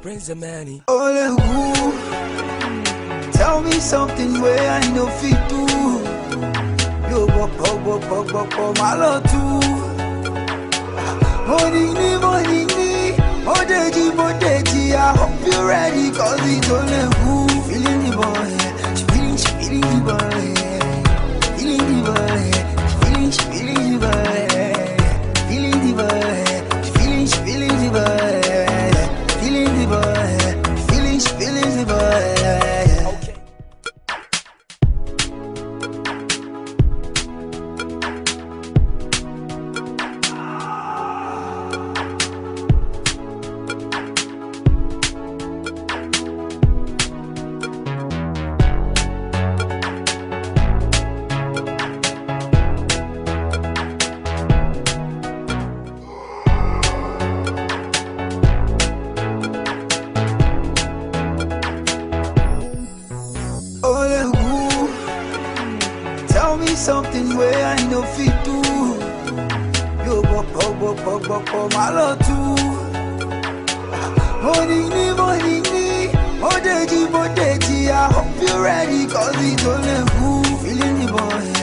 Praise the man. Oh, who? Tell me something where I know fit do. You walk, my love too. Morning, oh, I hope you're ready, cause it's only who. Feeling the boy, she feeling the boy. Tell me something where I know fit to. You walk, my love too. Morning, I hope you're ready, cause it's only who. Feeling the boy.